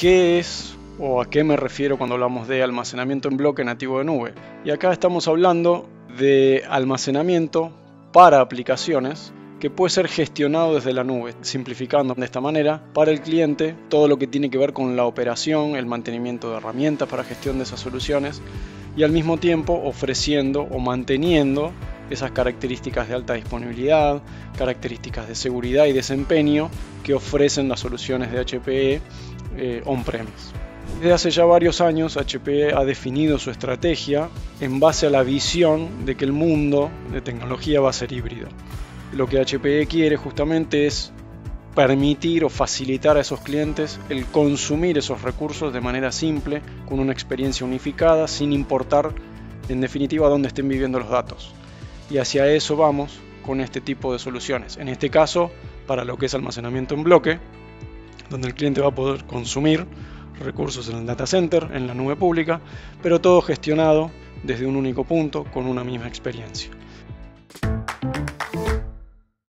¿Qué es o a qué me refiero cuando hablamos de almacenamiento en bloque nativo de nube? Y acá estamos hablando de almacenamiento para aplicaciones que puede ser gestionado desde la nube, simplificando de esta manera para el cliente todo lo que tiene que ver con la operación, el mantenimiento de herramientas para gestión de esas soluciones y al mismo tiempo ofreciendo o manteniendo esas características de alta disponibilidad, características de seguridad y desempeño que ofrecen las soluciones de HPE on-premise. Desde hace ya varios años, HPE ha definido su estrategia en base a la visión de que el mundo de tecnología va a ser híbrido. Lo que HPE quiere justamente es permitir o facilitar a esos clientes el consumir esos recursos de manera simple, con una experiencia unificada, sin importar en definitiva dónde estén viviendo los datos. Y hacia eso vamos con este tipo de soluciones. En este caso, para lo que es almacenamiento en bloque, donde el cliente va a poder consumir recursos en el data center, en la nube pública, pero todo gestionado desde un único punto, con una misma experiencia.